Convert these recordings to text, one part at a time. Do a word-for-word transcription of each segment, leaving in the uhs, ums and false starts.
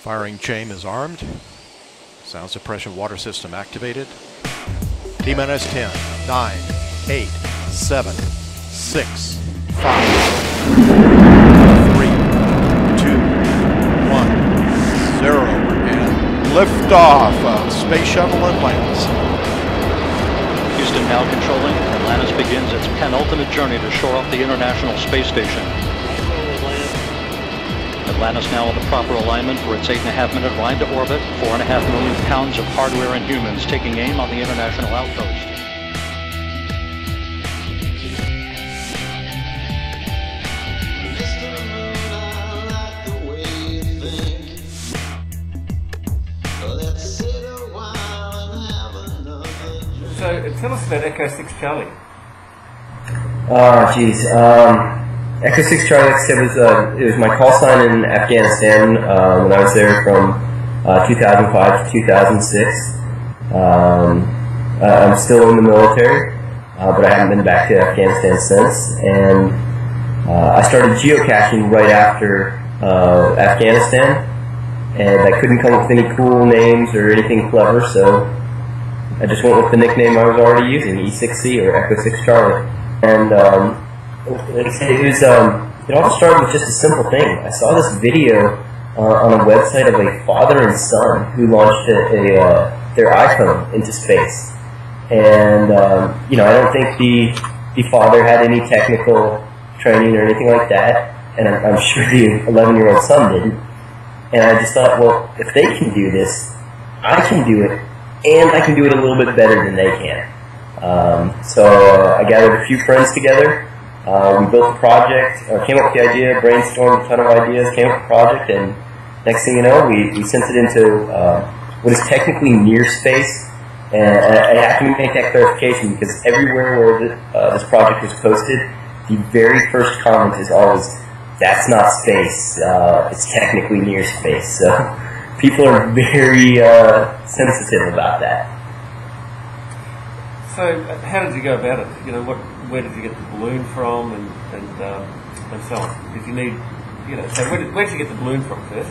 Firing chain is armed. Sound suppression water system activated. T minus ten, nine, eight, seven, six, five, four, three, two, one, zero, and liftoff of Space Shuttle Atlantis. Houston now controlling. Atlantis begins its penultimate journey to shore up the International Space Station. Atlantis now in the proper alignment for its eight and a half minute ride to orbit, four and a half million pounds of hardware and humans taking aim on the international outpost. So tell us about Echo Six Charlie. Oh geez. Um... Echo Six Charlie, like I said, was uh, it was my call sign in Afghanistan uh, when I was there from uh, two thousand five to two thousand six. Um, uh, I'm still in the military, uh, but I haven't been back to Afghanistan since. And uh, I started geocaching right after uh, Afghanistan, and I couldn't come up with any cool names or anything clever, so I just went with the nickname I was already using, E six C or Echo Six Charlie, and. Um, Like I said, it was, um, it all started with just a simple thing. I saw this video uh, on a website of a father and son who launched a, a, uh, their iPhone into space. And, um, you know, I don't think the, the father had any technical training or anything like that. And I'm, I'm sure the eleven year old son didn't. And I just thought, well, if they can do this, I can do it. And I can do it a little bit better than they can. Um, so uh, I gathered a few friends together. Uh, we built a project, or came up with the idea, brainstormed a ton of ideas, came up with a project, and next thing you know, we, we sent it into uh, what is technically near space. And I, I have to make that clarification because everywhere where the, uh, this project was posted, the very first comment is always, "That's not space. Uh, it's technically near space." So people are very uh, sensitive about that. So how did you go about it? You know what? Where did you get the balloon from, and and, um, and so on? Did you need, you know, so where did, where did you get the balloon from first?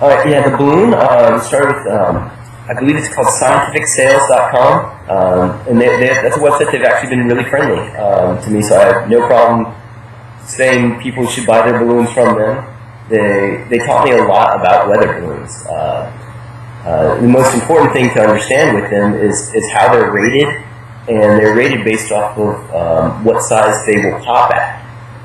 Uh, yeah, the balloon um, started with, um, I believe it's called scientific sales dot com, um, and they, they, that's a website. They've actually been really friendly um, to me, so I have no problem saying people should buy their balloons from them. They, they taught me a lot about weather balloons. Uh, uh, the most important thing to understand with them is, is how they're rated. And they're rated based off of um, what size they will pop at.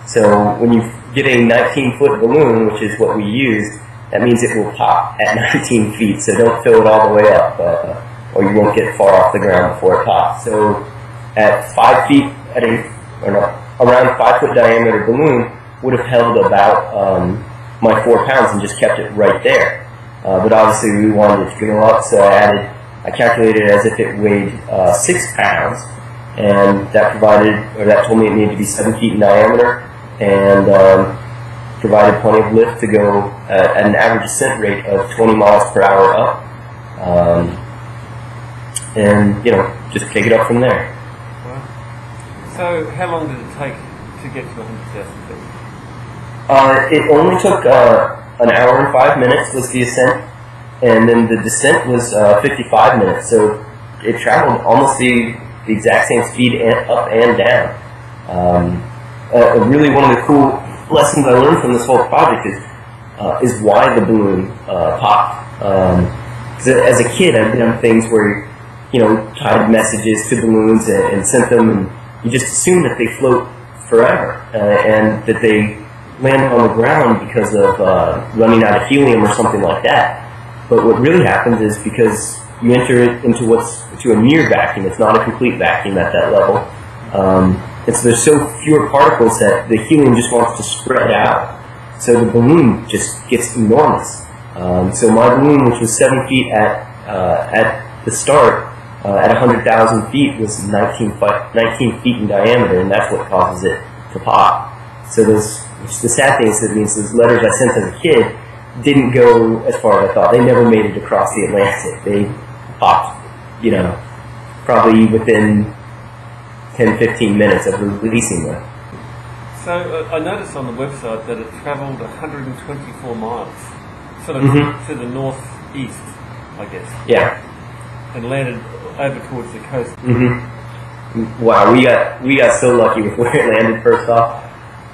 So when you get a nineteen foot balloon, which is what we used, that means it will pop at nineteen feet. So don't fill it all the way up, uh, or you won't get far off the ground before it pops. So at five feet, at a or no, around five foot diameter balloon would have held about um, my four pounds and just kept it right there. Uh, but obviously we wanted it to go up, so I added. I calculated it as if it weighed uh, six pounds, and that provided, or that told me it needed to be seven feet in diameter, and um, provided plenty of lift to go at, at an average descent rate of twenty miles per hour up, um, and you know, just take it up from there. Wow. So, how long did it take to get to one hundred thousand feet? Uh, it only took uh, an hour and five minutes was the ascent. And then the descent was uh, fifty-five minutes, so it traveled almost the, the exact same speed and up and down. Um, uh, really, one of the cool lessons I learned from this whole project is uh, is why the balloon uh, popped. Um, as a kid, I've done things where, you know, tied messages to balloons and, and sent them, and you just assume that they float forever uh, and that they land on the ground because of uh, running out of helium or something like that. But what really happens is because you enter it into what's to a near vacuum, it's not a complete vacuum at that level. Um, and so there's so fewer particles that the helium just wants to spread out. So the balloon just gets enormous. Um, so my balloon, which was seven feet at uh, at the start, uh, at one hundred thousand feet, was nineteen feet in diameter, and that's what causes it to pop. So those, the sad thing is that means those letters I sent as a kid didn't go as far as I thought. They never made it across the Atlantic. They popped, you know, probably within ten, fifteen minutes of releasing them. So uh, I noticed on the website that it traveled one hundred twenty-four miles. for the mm-hmm. to the northeast, I guess. Yeah. And landed over towards the coast. Mm-hmm. Wow, we got we got so lucky with where it landed. First off,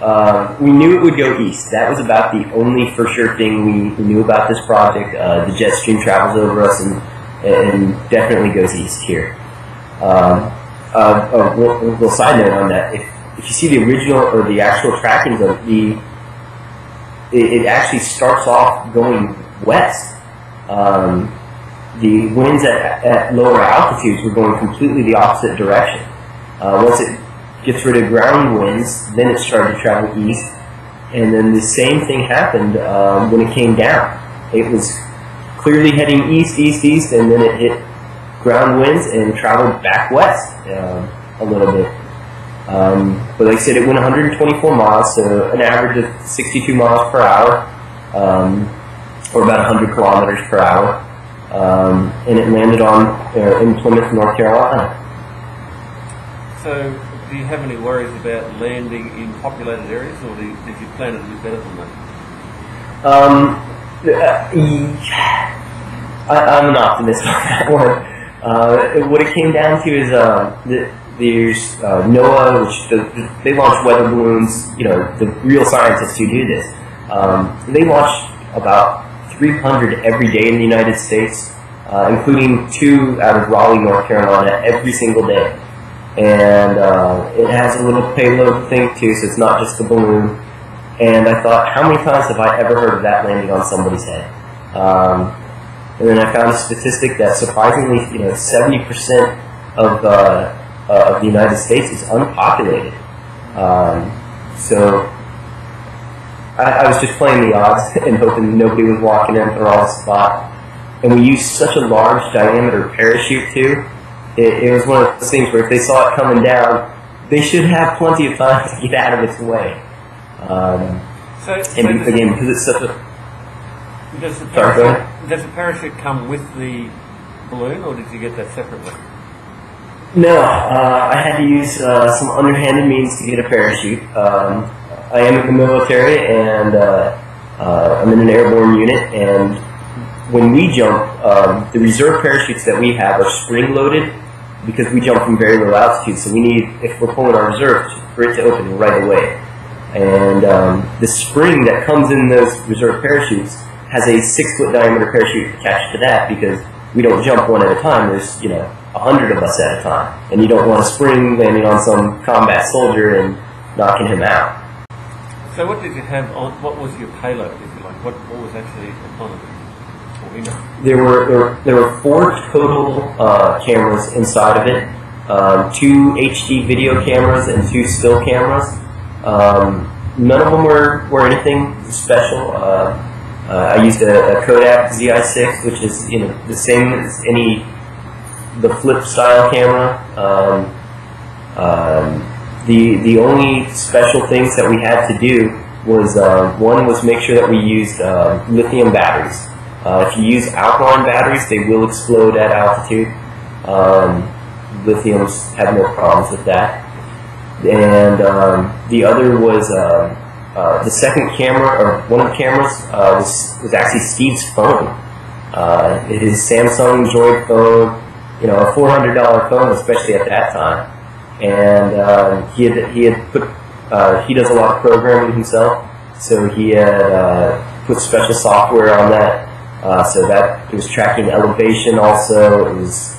uh, we knew it would go east. That was about the only for sure thing we knew about this project. Uh, the jet stream travels over us and and definitely goes east here. Um, uh, oh, little, little side note on that: if if you see the original or the actual trackings of the, it, it actually starts off going west. Um, the winds at, at lower altitudes were going completely the opposite direction. Uh, once it gets rid of ground winds, then it started to travel east, and then the same thing happened um, when it came down. It was clearly heading east, east, east, and then it hit ground winds and traveled back west uh, a little bit. Um, but like I said, it went one hundred twenty-four miles, so an average of sixty-two miles per hour, um, or about one hundred kilometers per hour, um, and it landed on uh, in Plymouth, North Carolina. So, do you have any worries about landing in populated areas, or do you, did you plan it a bit better than that? Um, uh, I, I'm an optimist on that one. Uh, what it came down to is uh, the. There's uh, NOAA, which the, they launch weather balloons. You know, the real scientists who do this. Um, they launch about three hundred every day in the United States, uh, including two out of Raleigh, North Carolina, every single day. And uh, it has a little payload thing too, so it's not just the balloon. And I thought, how many times have I ever heard of that landing on somebody's head? Um, and then I found a statistic that surprisingly, you know, seventy percent of uh, Uh, of the United States is unpopulated, um, so I, I was just playing the odds and hoping nobody was walking in the wrong spot. And we used such a large diameter parachute too. It, it was one of those things where if they saw it coming down, they should have plenty of time to get out of its way. Um, so, and so again, because it's such a does the, parachute, does the parachute come with the balloon, or did you get that separately? No, uh, I had to use uh, some underhanded means to get a parachute. Um, I am in the military, and uh, uh, I'm in an airborne unit, and when we jump, um, the reserve parachutes that we have are spring-loaded because we jump from very low altitude, so we need, if we're pulling our reserve, for it to open right away. And um, the spring that comes in those reserve parachutes has a six-foot diameter parachute attached to that because we don't jump one at a time. There's, you know, a hundred of us at a time, and you don't want a spring landing on some combat soldier and knocking him out. So, what did you have on? What was your payload, if you like? What, what was actually upon it? There were there were, there were four total uh, cameras inside of it: um, two H D video cameras and two still cameras. Um, none of them were were anything special. Uh, uh, I used a, a Kodak Z I six, which is you know the same as any. The flip style camera. Um, um, the the only special things that we had to do was uh, one was make sure that we used uh, lithium batteries. Uh, if you use alkaline batteries, they will explode at altitude. Um, lithiums have no problems with that. And um, the other was uh, uh, the second camera, or one of the cameras uh, was was actually Steve's phone. Uh, it is Samsung Joy phone. You know, a four hundred dollar phone, especially at that time, and uh, he had he had put uh, he does a lot of programming himself, so he had uh, put special software on that, uh, so that it was tracking elevation. Also, it was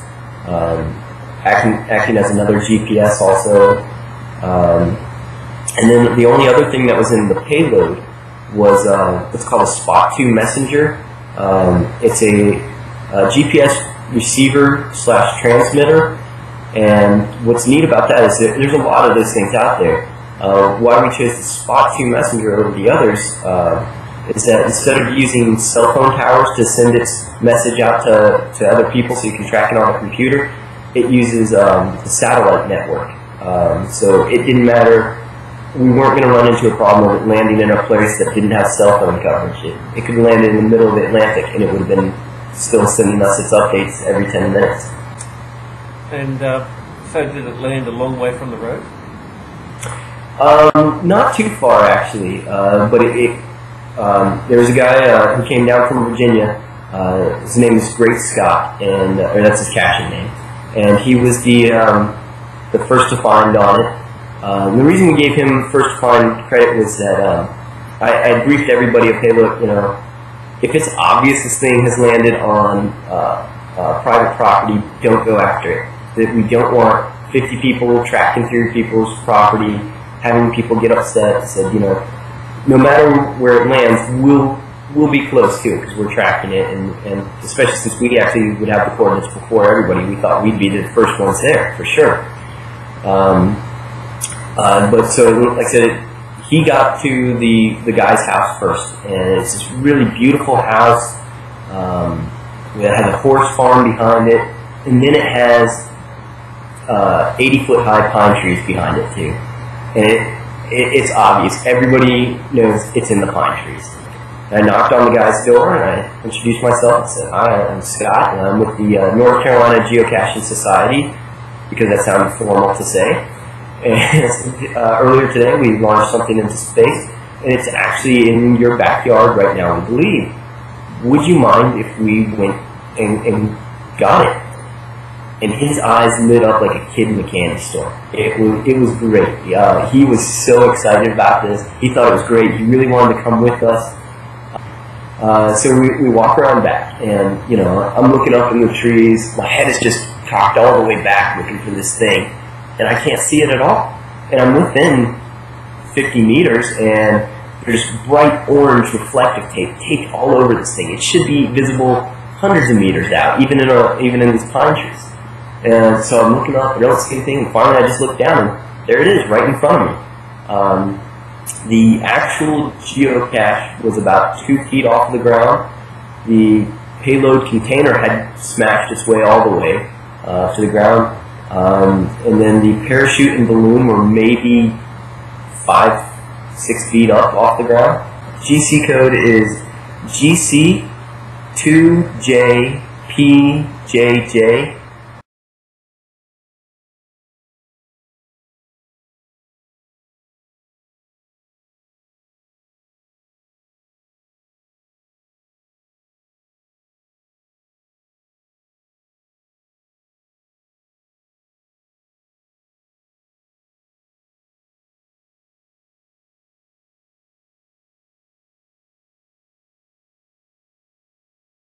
um, acting acting as another G P S also, um, and then the only other thing that was in the payload was uh, what's called a spot two messenger. Um, it's a, a G P S receiver slash transmitter, and what's neat about that is that there's a lot of those things out there. Uh, why we chose the spot two messenger over the others uh, is that instead of using cell phone towers to send its message out to, to other people so you can track it on a computer, it uses um, the satellite network. Um, so it didn't matter, we weren't going to run into a problem of it landing in a place that didn't have cell phone coverage. It, it could land in the middle of the Atlantic and it would have been still sending us its updates every ten minutes. And uh, so did it land a long way from the road? Um, not too far, actually, uh, but it, it, Um, there was a guy uh, who came down from Virginia. Uh, his name is Great Scott, and uh, or that's his caching name. And he was the um, the first to find on it. Um, the reason we gave him first to find credit was that um, I, I briefed everybody. Okay, look, you know, if it's obvious this thing has landed on uh, uh, private property, don't go after it. That we don't want fifty people tracking through people's property, having people get upset. And said, you know, no matter where it lands, we'll we'll be close to it because we're tracking it, and, and especially since we actually would have the coordinates before everybody, we thought we'd be the first ones there for sure. Um, uh, but so, like I said, he got to the the guy's house first, and it's this really beautiful house. Um, it has a horse farm behind it, and then it has uh, eighty foot high pine trees behind it too, and it. It's obvious. Everybody knows it's in the pine trees. I knocked on the guy's door and I introduced myself and said, "Hi, I'm Scott, and I'm with the uh, North Carolina Geocaching Society," because that sounded formal to say. And uh, earlier today we launched something into space, and it's actually in your backyard right now, we believe. Would you mind if we went and, and got it? And his eyes lit up like a kid in a candy store. It was, it was great. Uh, he was so excited about this. He thought it was great. He really wanted to come with us. Uh, so we, we walk around back, and you know, I'm looking up in the trees. My head is just cocked all the way back looking for this thing, and I can't see it at all. And I'm within fifty meters, and there's bright orange reflective tape taped all over this thing. It should be visible hundreds of meters out, even in a, even in these pine trees. And so I'm looking up, I don't see anything, and finally I just look down, and there it is, right in front of me. Um, the actual geocache was about two feet off the ground. The payload container had smashed its way all the way uh, to the ground. Um, and then the parachute and balloon were maybe five, six feet up off the ground. G C code is G C two J P J J.